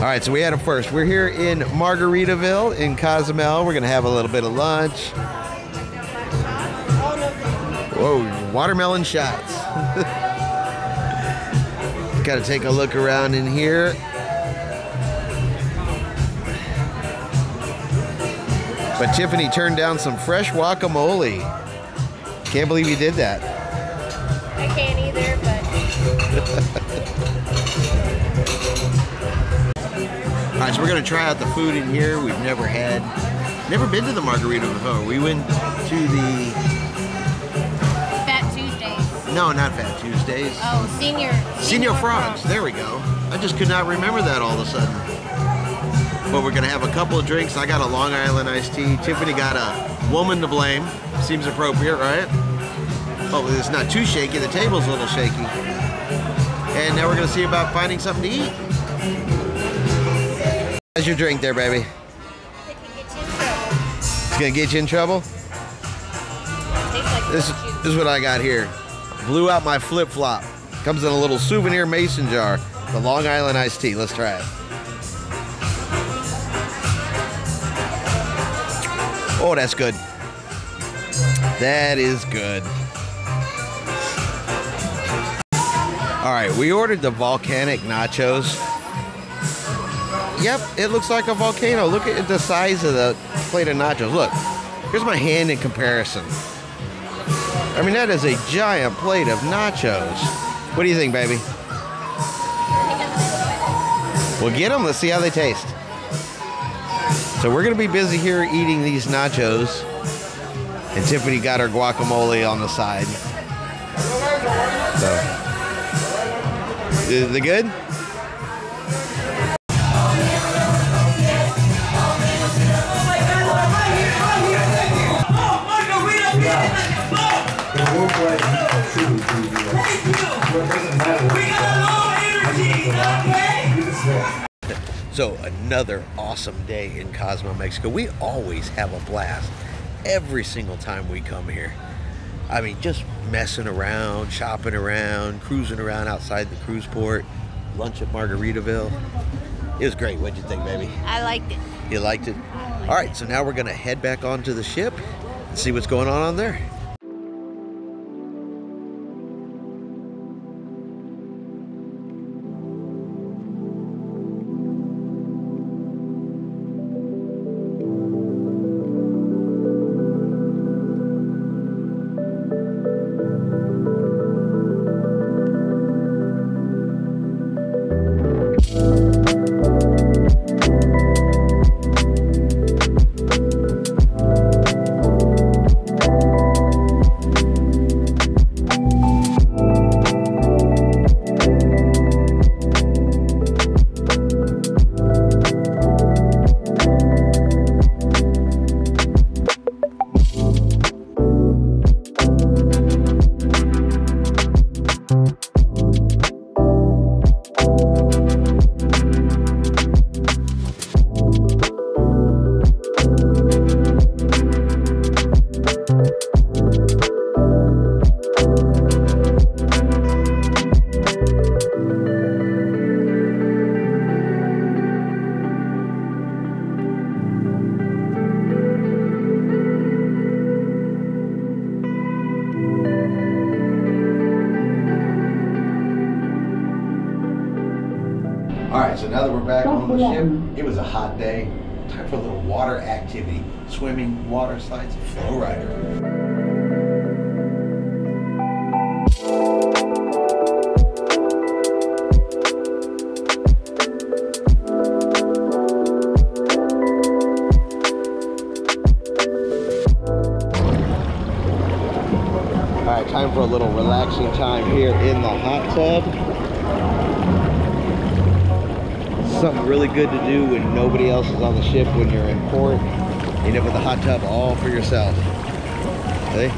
All right, so we had them first. We're here in Margaritaville in Cozumel. We're gonna have a little bit of lunch. Whoa, watermelon shots. Gotta take a look around in here. But Tiffany turned down some fresh guacamole. Can't believe you did that. I can't either, but. All right, so we're gonna try out the food in here. We've never been to the Margaritaville before. We went to the Fat Tuesdays. No, not Fat Tuesdays. Oh, Señor Frog's. There we go. I just could not remember that all of a sudden. But we're gonna have a couple of drinks. I got a Long Island iced tea. Tiffany got a woman to blame. Seems appropriate, right? Hopefully it's not too shaky. The table's a little shaky. And now we're gonna see about finding something to eat. How's your drink there, baby? It's gonna get you in trouble? This is what I got here. Blew out my flip-flop. Comes in a little souvenir mason jar. The Long Island iced tea. Let's try it. Oh, that's good. That is good. All right, we ordered the volcanic nachos. Yep, it looks like a volcano. Look at the size of the plate of nachos. Look, here's my hand in comparison. I mean, that is a giant plate of nachos. What do you think, baby? Well, get them. Let's see how they taste. So we're gonna be busy here eating these nachos, and Tiffany got her guacamole on the side. So, is it good? So another awesome day in Cozumel, Mexico. We always have a blast every single time we come here. I mean, just messing around, shopping around, cruising around outside the cruise port, lunch at Margaritaville. It was great. What'd you think, baby? I liked it. You liked it? All right, so now we're gonna head back onto the ship and see what's going on there. So now that we're back on the ship, it was a hot day. Time for a little water activity. Swimming, water slides, flow rider. All right, time for a little relaxing time here in the hot tub. Something really good to do when nobody else is on the ship, when you're in port. You end up with a hot tub all for yourself. See?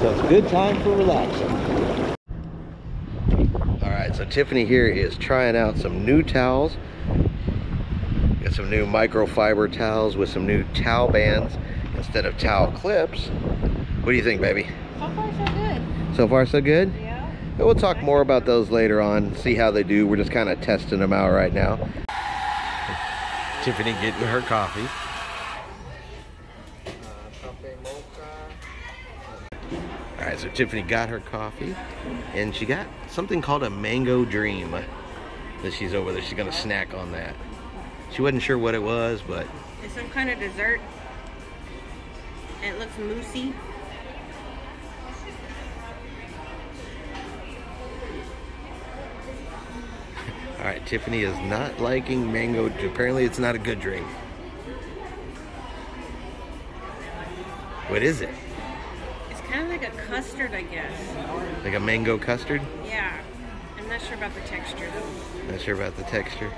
So it's a good time for relaxing. All right, so Tiffany here is trying out some new towels. Got some new microfiber towels with some new towel bands instead of towel clips. What do you think, baby? So far, so good. So far, so good? Yeah. But we'll talk more about those later on, see how they do. We're just kind of testing them out right now. Tiffany getting her coffee. Alright, so Tiffany got her coffee and she got something called a mango dream that she's over there. She's gonna snack on that. She wasn't sure what it was, but it's some kind of dessert. It looks moussey. Alright, Tiffany is not liking mango. Apparently it's not a good drink. What is it? It's kind of like a custard, I guess. Like a mango custard? Yeah. I'm not sure about the texture though. Not sure about the texture.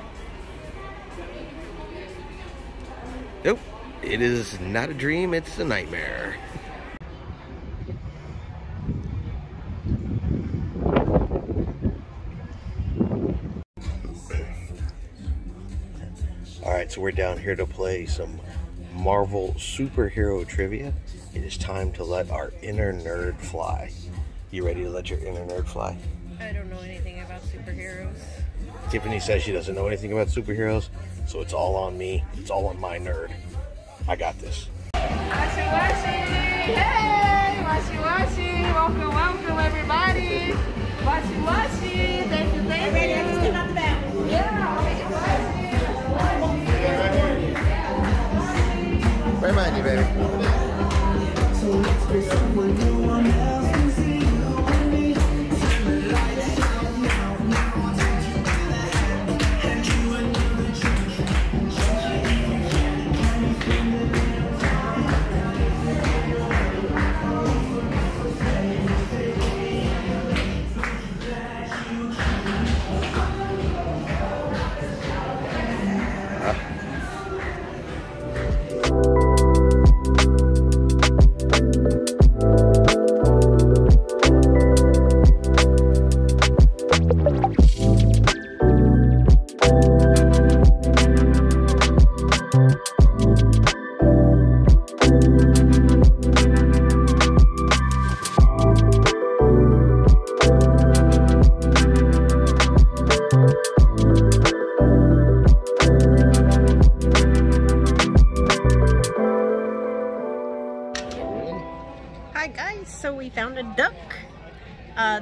Nope. It is not a dream, it's a nightmare. Alright, so we're down here to play some Marvel superhero trivia. It is time to let our inner nerd fly. You ready to let your inner nerd fly? I don't know anything about superheroes. Tiffany says she doesn't know anything about superheroes, so it's all on me. It's all on my nerd. I got this. Washi washi! Hey! Washi washi! Welcome, welcome everybody! Washi washi! Thank you, thank you! Yeah! Where am I, you, baby?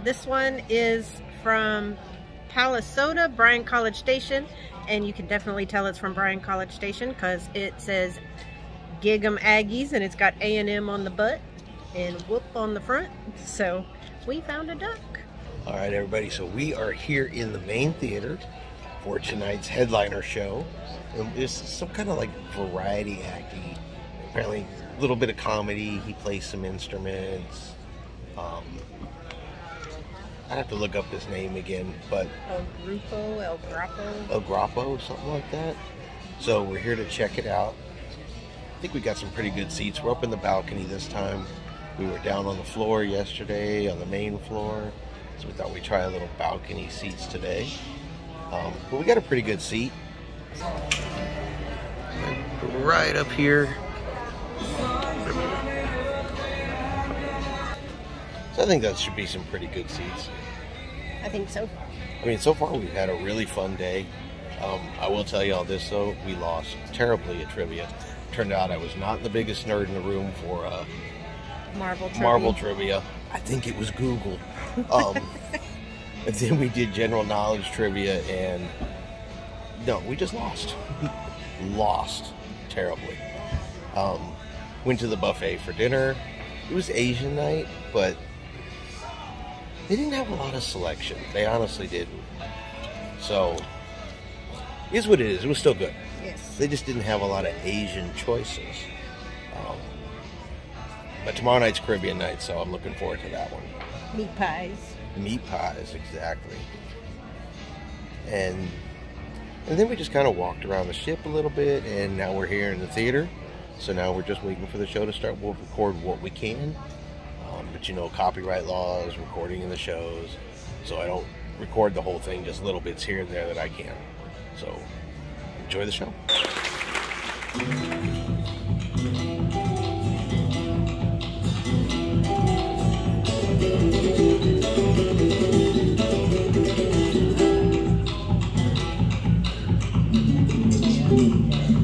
This one is from Palisoda, Bryan College Station, and you can definitely tell it's from Bryan College Station because it says Gig 'em Aggies and it's got A&M on the butt and Whoop on the front. So we found a duck. All right, everybody, so we are here in the main theater for tonight's headliner show. And there's some kind of like variety acting, apparently a little bit of comedy. He plays some instruments. I'd have to look up his name again, but... El Grapo, something like that. So we're here to check it out. I think we got some pretty good seats. We're up in the balcony this time. We were down on the floor yesterday, on the main floor. So we thought we'd try a little balcony seats today. But we got a pretty good seat. Right up here. I think that should be some pretty good seats. I think so. I mean, so far we've had a really fun day. I will tell you all this though, we lost terribly at trivia. Turned out I was not the biggest nerd in the room for Marvel trivia. I think it was Google. And then we did general knowledge trivia and no, we just lost. Lost terribly. Went to the buffet for dinner. It was Asian night, but they didn't have a lot of selection. They honestly didn't. So, it is what it is. It was still good. Yes. They just didn't have a lot of Asian choices. But tomorrow night's Caribbean night, so I'm looking forward to that one. Meat pies. Meat pies, exactly. And then we just kind of walked around the ship a little bit, and now we're here in the theater. So now we're just waiting for the show to start. We'll record what we can. But you know, copyright laws, recording in the shows, so I don't record the whole thing, just little bits here and there that I can. So, enjoy the show. Liberty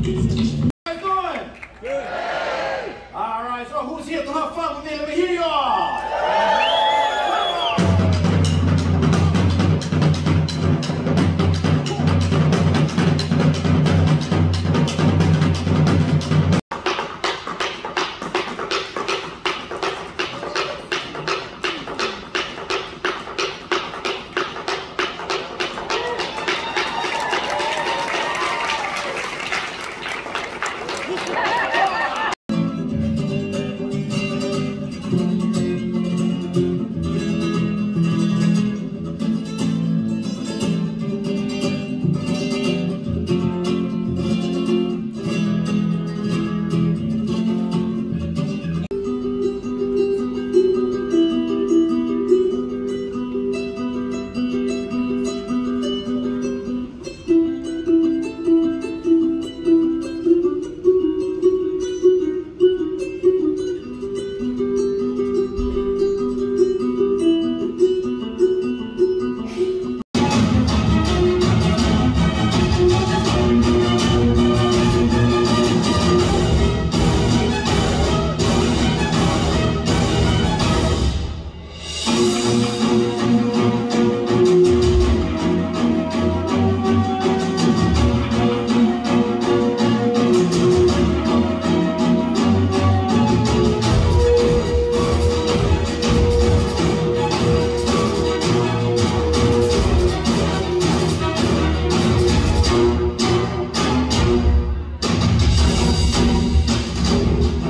of the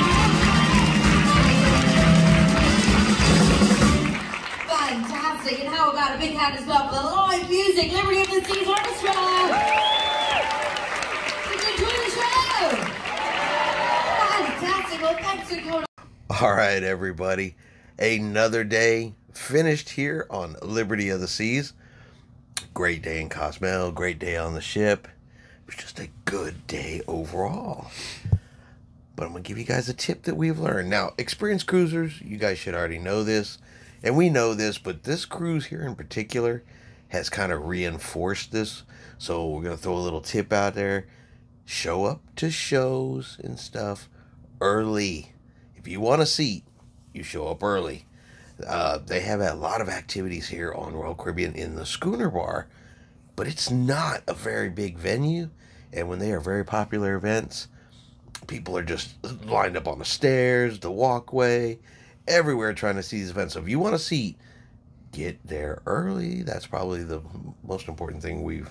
Seas Orchestra! Alright everybody, another day finished here on Liberty of the Seas. Great day in Cozumel, great day on the ship. It was just a good day overall. But I'm going to give you guys a tip that we've learned. Now, experienced cruisers, you guys should already know this. And we know this, but this cruise here in particular has kind of reinforced this, so we're gonna throw a little tip out there. Show up to shows and stuff early. If you want a seat, you show up early. They have a lot of activities here on Royal Caribbean in the Schooner Bar, but it's not a very big venue, and when they are very popular events, people are just lined up on the stairs, the walkway, everywhere trying to see these events. So if you want a seat, get there early. That's probably the most important thing we've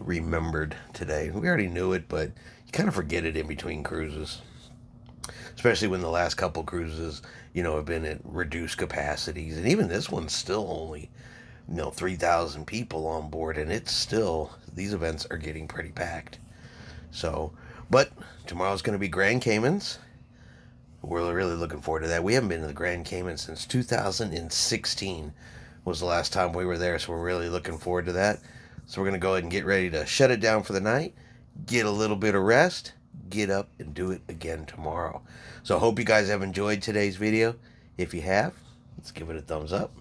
remembered today. We already knew it, but you kind of forget it in between cruises, especially when the last couple cruises, you know, have been at reduced capacities, and even this one's still only, you know, 3,000 people on board, and it's still, these events are getting pretty packed. So, but tomorrow's going to be Grand Cayman's. We're really looking forward to that. We haven't been to the Grand Cayman since 2016 was the last time we were there, so we're really looking forward to that. So we're going to go ahead and get ready to shut it down for the night, get a little bit of rest, get up, and do it again tomorrow. So I hope you guys have enjoyed today's video. If you have, let's give it a thumbs up.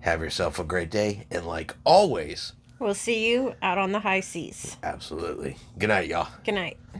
Have yourself a great day, and like always, we'll see you out on the high seas. Absolutely. Good night, y'all. Good night.